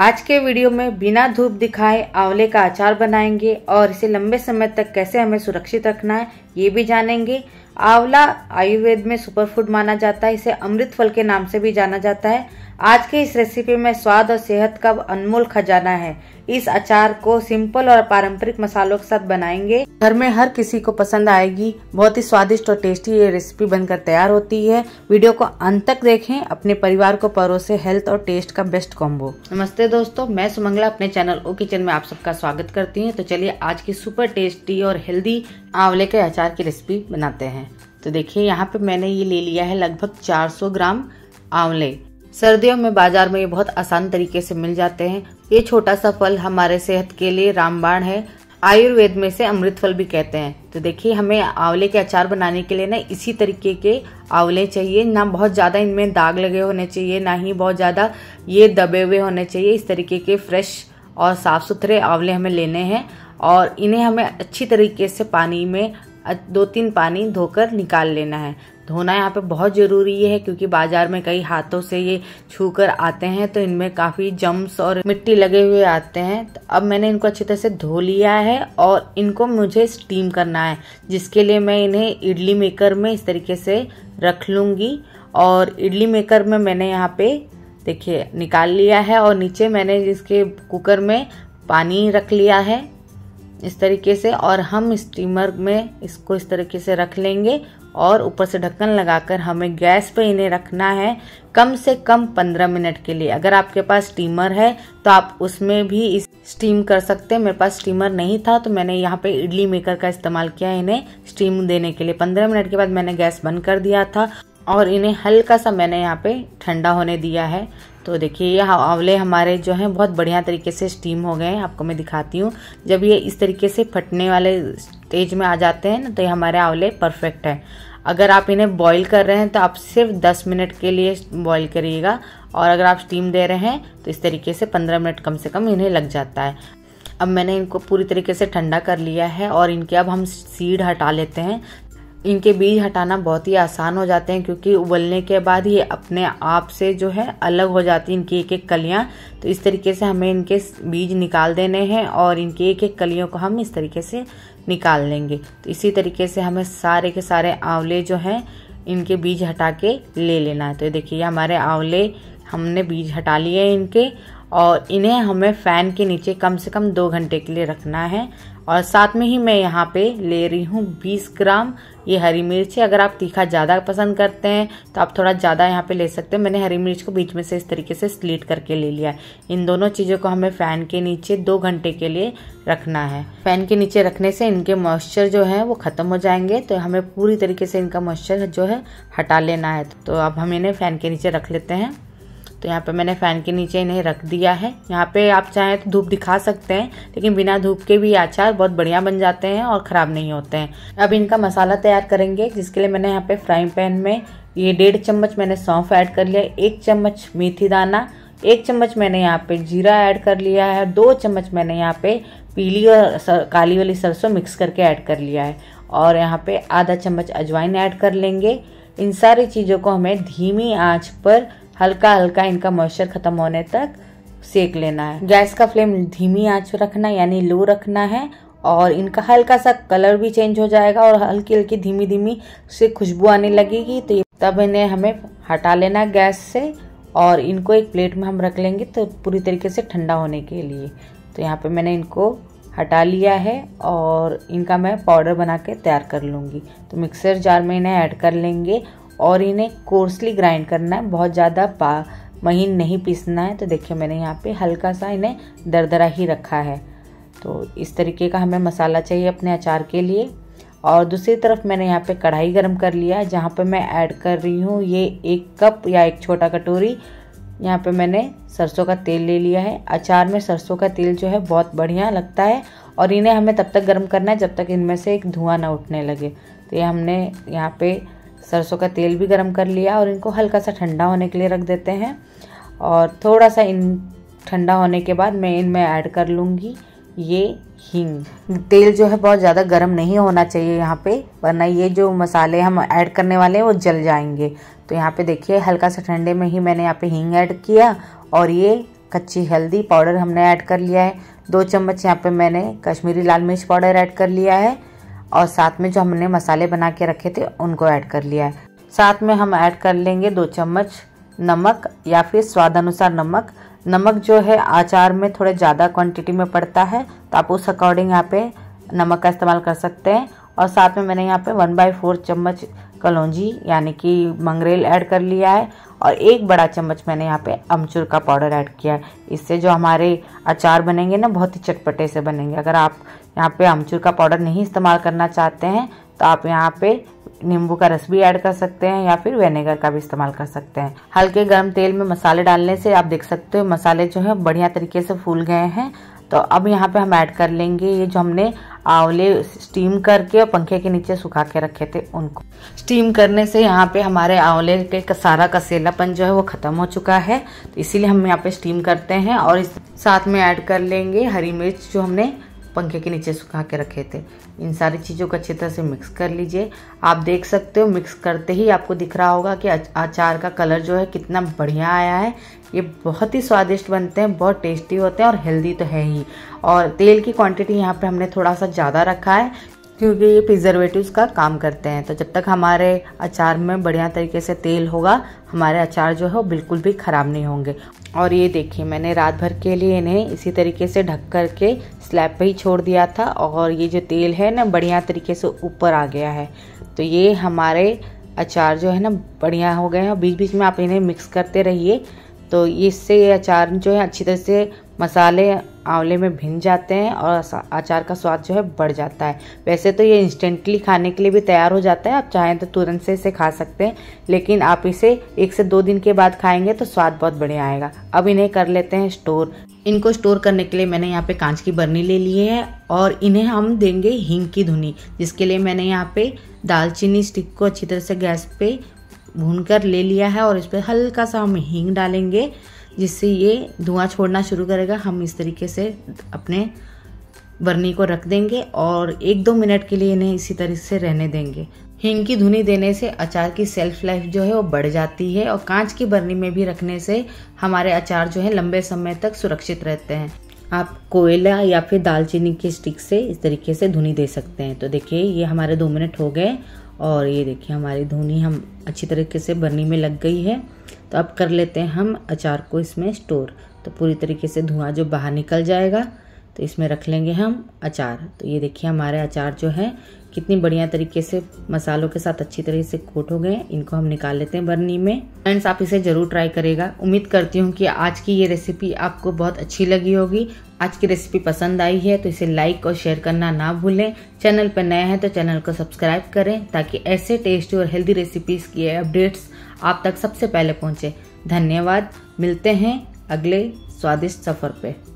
आज के वीडियो में बिना धूप दिखाए आंवले का अचार बनाएंगे और इसे लंबे समय तक कैसे हमें सुरक्षित रखना है ये भी जानेंगे। आंवला आयुर्वेद में सुपर फूड माना जाता है, इसे अमृत फल के नाम से भी जाना जाता है। आज के इस रेसिपी में स्वाद और सेहत का अनमोल खजाना है। इस अचार को सिंपल और पारंपरिक मसालों के साथ बनाएंगे, घर में हर किसी को पसंद आएगी। बहुत ही स्वादिष्ट और टेस्टी ये रेसिपी बनकर तैयार होती है। वीडियो को अंत तक देखें, अपने परिवार को परोसे हेल्थ और टेस्ट का बेस्ट कॉम्बो। नमस्ते दोस्तों, मैं सुमंगला अपने चैनल ओ किचन में आप सबका स्वागत करती हूँ। तो चलिए आज की सुपर टेस्टी और हेल्दी आंवले के अचार की रेसिपी बनाते हैं। तो देखिए यहाँ पे मैंने ये ले लिया है लगभग 400 ग्राम आंवले। सर्दियों में बाजार में ये बहुत आसान तरीके से मिल जाते हैं। ये छोटा सा फल हमारे सेहत के लिए रामबाण है, आयुर्वेद में से अमृत फल भी कहते हैं। तो देखिए हमें आंवले के अचार बनाने के लिए ना इसी तरीके के आंवले चाहिए, ना बहुत ज़्यादा इनमें दाग लगे होने चाहिए, ना ही बहुत ज़्यादा ये दबे हुए होने चाहिए। इस तरीके के फ्रेश और साफ़ सुथरे आंवले हमें लेने हैं और इन्हें हमें अच्छी तरीके से पानी में 2-3 पानी धोकर निकाल लेना है। धोना यहाँ पे बहुत ज़रूरी है क्योंकि बाज़ार में कई हाथों से ये छू कर आते हैं तो इनमें काफ़ी जम्स और मिट्टी लगे हुए आते हैं। तो अब मैंने इनको अच्छी तरह से धो लिया है और इनको मुझे स्टीम करना है, जिसके लिए मैं इन्हें इडली मेकर में इस तरीके से रख लूँगी। और इडली मेकर में मैंने यहाँ पे देखिए निकाल लिया है और नीचे मैंने इसके कुकर में पानी रख लिया है इस तरीके से, और हम स्टीमर में इसको इस तरीके से रख लेंगे और ऊपर से ढक्कन लगाकर हमें गैस पे इन्हें रखना है कम से कम 15 मिनट के लिए। अगर आपके पास स्टीमर है तो आप उसमें भी इस स्टीम कर सकते हैं। मेरे पास स्टीमर नहीं था तो मैंने यहाँ पे इडली मेकर का इस्तेमाल किया इन्हें स्टीम देने के लिए। 15 मिनट के बाद मैंने गैस बंद कर दिया था और इन्हें हल्का सा मैंने यहाँ पे ठंडा होने दिया है। तो देखिए ये आंवले हमारे जो हैं बहुत बढ़िया तरीके से स्टीम हो गए हैं। आपको मैं दिखाती हूँ, जब ये इस तरीके से फटने वाले स्टेज में आ जाते हैं ना तो ये हमारे आंवले परफेक्ट हैं। अगर आप इन्हें बॉईल कर रहे हैं तो आप सिर्फ 10 मिनट के लिए बॉईल करिएगा, और अगर आप स्टीम दे रहे हैं तो इस तरीके से 15 मिनट कम से कम इन्हें लग जाता है। अब मैंने इनको पूरी तरीके से ठंडा कर लिया है और इनके अब हम सीड हटा लेते हैं। इनके बीज हटाना बहुत ही आसान हो जाते हैं क्योंकि उबलने के बाद ये अपने आप से जो है अलग हो जाती है इनकी एक एक कलियां। तो इस तरीके से हमें इनके बीज निकाल देने हैं और इनकी एक एक कलियों को हम इस तरीके से निकाल लेंगे। तो इसी तरीके से हमें सारे के सारे आंवले जो हैं इनके बीज हटा के ले लेना है। तो देखिए हमारे आंवले हमने बीज हटा लिए हैं इनके, और इन्हें हमें फ़ैन के नीचे कम से कम 2 घंटे के लिए रखना है। और साथ में ही मैं यहाँ पे ले रही हूँ 20 ग्राम ये हरी मिर्च। अगर आप तीखा ज़्यादा पसंद करते हैं तो आप थोड़ा ज़्यादा यहाँ पे ले सकते हैं। मैंने हरी मिर्च को बीच में से इस तरीके से स्लिट करके ले लिया है। इन दोनों चीज़ों को हमें फ़ैन के नीचे 2 घंटे के लिए रखना है। फ़ैन के नीचे रखने से इनके मॉइस्चर जो है वो ख़त्म हो जाएंगे, तो हमें पूरी तरीके से इनका मॉइस्चर जो है हटा लेना है। तो अब हम इन्हें फ़ैन के नीचे रख लेते हैं। तो यहाँ पे मैंने फ़ैन के नीचे इन्हें रख दिया है। यहाँ पे आप चाहें तो धूप दिखा सकते हैं, लेकिन बिना धूप के भी अचार बहुत बढ़िया बन जाते हैं और ख़राब नहीं होते हैं। अब इनका मसाला तैयार करेंगे, जिसके लिए मैंने यहाँ पे फ्राइंग पैन में ये 1.5 चम्मच मैंने सौंफ ऐड कर लिया, 1 चम्मच मेथी दाना, 1 चम्मच मैंने यहाँ पे जीरा ऐड कर लिया है, 2 चम्मच मैंने यहाँ पे पीली और काली वाली सरसों मिक्स करके ऐड कर लिया है, और यहाँ पे आधा चम्मच अजवाइन ऐड कर लेंगे। इन सारी चीज़ों को हमें धीमी आँच पर हल्का हल्का इनका मॉइस्चर ख़त्म होने तक सेक लेना है। गैस का फ्लेम धीमी आंच पर रखना यानी लो रखना है, और इनका हल्का सा कलर भी चेंज हो जाएगा और हल्की हल्की धीमी धीमी से खुशबू आने लगेगी। तो तब इन्हें हमें हटा लेना है गैस से और इनको एक प्लेट में हम रख लेंगे तो पूरी तरीके से ठंडा होने के लिए। तो यहाँ पर मैंने इनको हटा लिया है और इनका मैं पाउडर बना के तैयार कर लूँगी। तो मिक्सर जार में इन्हें ऐड कर लेंगे और इन्हें कोर्सली ग्राइंड करना है, बहुत ज़्यादा महीन नहीं पीसना है। तो देखिए मैंने यहाँ पे हल्का सा इन्हें दरदरा ही रखा है। तो इस तरीके का हमें मसाला चाहिए अपने अचार के लिए। और दूसरी तरफ मैंने यहाँ पे कढ़ाई गरम कर लिया है, जहाँ पे मैं ऐड कर रही हूँ ये 1 कप या 1 छोटा कटोरी यहाँ पे मैंने सरसों का तेल ले लिया है। अचार में सरसों का तेल जो है बहुत बढ़िया लगता है, और इन्हें हमें तब तक गर्म करना है जब तक इनमें से एक धुआं ना उठने लगे। तो ये हमने यहाँ पर सरसों का तेल भी गरम कर लिया और इनको हल्का सा ठंडा होने के लिए रख देते हैं। और थोड़ा सा इन ठंडा होने के बाद मैं इनमें ऐड कर लूँगी ये हींग। तेल जो है बहुत ज़्यादा गर्म नहीं होना चाहिए यहाँ पे, वरना ये जो मसाले हम ऐड करने वाले हैं वो जल जाएंगे। तो यहाँ पे देखिए हल्का सा ठंडे में ही मैंने यहाँ पे हींग ऐड किया और ये कच्ची हल्दी पाउडर हमने ऐड कर लिया है। 2 चम्मच यहाँ पे मैंने कश्मीरी लाल मिर्च पाउडर ऐड कर लिया है और साथ में जो हमने मसाले बना के रखे थे उनको ऐड कर लिया है। साथ में हम ऐड कर लेंगे 2 चम्मच नमक या फिर स्वादानुसार नमक। नमक जो है अचार में थोड़े ज़्यादा क्वांटिटी में पड़ता है तो आप उस अकॉर्डिंग यहाँ पे नमक का इस्तेमाल कर सकते हैं। और साथ में मैंने यहाँ पे 1/4 चम्मच कलौंजी यानी कि मंगरेल ऐड कर लिया है और 1 बड़ा चम्मच मैंने यहाँ पे अमचूर का पाउडर ऐड किया है। इससे जो हमारे अचार बनेंगे ना बहुत ही चटपटे से बनेंगे। अगर आप यहाँ पे अमचूर का पाउडर नहीं इस्तेमाल करना चाहते हैं तो आप यहाँ पे नींबू का रस भी ऐड कर सकते हैं या फिर विनेगर का भी इस्तेमाल कर सकते हैं। हल्के गर्म तेल में मसाले डालने से आप देख सकते हो मसाले जो है बढ़िया तरीके से फूल गए हैं। तो अब यहाँ पे हम ऐड कर लेंगे ये जो हमने आंवले स्टीम करके और पंखे के नीचे सुखा के रखे थे उनको। स्टीम करने से यहाँ पे हमारे आंवले के सारा कसेलापन जो है वो ख़त्म हो चुका है तो इसीलिए हम यहाँ पे स्टीम करते हैं। और साथ में ऐड कर लेंगे हरी मिर्च जो हमने पंखे के नीचे सुखा के रखे थे। इन सारी चीज़ों को अच्छी तरह से मिक्स कर लीजिए। आप देख सकते हो मिक्स करते ही आपको दिख रहा होगा कि अचार का कलर जो है कितना बढ़िया आया है। ये बहुत ही स्वादिष्ट बनते हैं, बहुत टेस्टी होते हैं और हेल्दी तो है ही। और तेल की क्वांटिटी यहाँ पे हमने थोड़ा सा ज़्यादा रखा है क्योंकि ये प्रिजर्वेटिव्स का काम करते हैं। तो जब तक हमारे अचार में बढ़िया तरीके से तेल होगा हमारे अचार जो है वो बिल्कुल भी ख़राब नहीं होंगे। और ये देखिए मैंने रात भर के लिए इन्हें इसी तरीके से ढक कर के स्लैब पे ही छोड़ दिया था और ये जो तेल है ना बढ़िया तरीके से ऊपर आ गया है। तो ये हमारे अचार जो है ना बढ़िया हो गए हैं। बीच बीच में आप इन्हें मिक्स करते रहिए तो इससे ये अचार जो है अच्छी तरह से मसाले आंवले में भिन जाते हैं और अचार का स्वाद जो है बढ़ जाता है। वैसे तो ये इंस्टेंटली खाने के लिए भी तैयार हो जाता है, आप चाहें तो तुरंत से इसे खा सकते हैं, लेकिन आप इसे 1 से 2 दिन के बाद खाएंगे तो स्वाद बहुत बढ़िया आएगा। अब इन्हें कर लेते हैं स्टोर। इनको स्टोर करने के लिए मैंने यहाँ पे कांच की बर्नी ले ली है और इन्हें हम देंगे हींग की धुनी, जिसके लिए मैंने यहाँ पे दालचीनी स्टिक को अच्छी तरह से गैस पे भून कर ले लिया है और इस पर हल्का सा हम हींग डालेंगे जिससे ये धुआं छोड़ना शुरू करेगा। हम इस तरीके से अपने बर्नी को रख देंगे और 1-2 मिनट के लिए इन्हें इसी तरह से रहने देंगे। हींग की धुनी देने से अचार की सेल्फ लाइफ जो है वो बढ़ जाती है और कांच की बर्नी में भी रखने से हमारे अचार जो है लंबे समय तक सुरक्षित रहते हैं। आप कोयला या फिर दालचीनी के स्टिक से इस तरीके से धुनी दे सकते हैं। तो देखिए ये हमारे 2 मिनट हो गए और ये देखिए हमारी धुनी हम अच्छी तरीके से बर्नी में लग गई है। तो अब कर लेते हैं हम अचार को इसमें स्टोर। तो पूरी तरीके से धुआं जो बाहर निकल जाएगा तो इसमें रख लेंगे हम अचार। तो ये देखिए हमारे अचार जो है कितनी बढ़िया तरीके से मसालों के साथ अच्छी तरीके से कोट हो गए। इनको हम निकाल लेते हैं बर्नी में। फ्रेंड्स आप इसे ज़रूर ट्राई करेगा। उम्मीद करती हूँ कि आज की ये रेसिपी आपको बहुत अच्छी लगी होगी। आज की रेसिपी पसंद आई है तो इसे लाइक और शेयर करना ना भूलें। चैनल पर नया है तो चैनल को सब्सक्राइब करें ताकि ऐसे टेस्टी और हेल्दी रेसिपीज़ की अपडेट्स आप तक सबसे पहले पहुँचे। धन्यवाद। मिलते हैं अगले स्वादिष्ट सफ़र पर।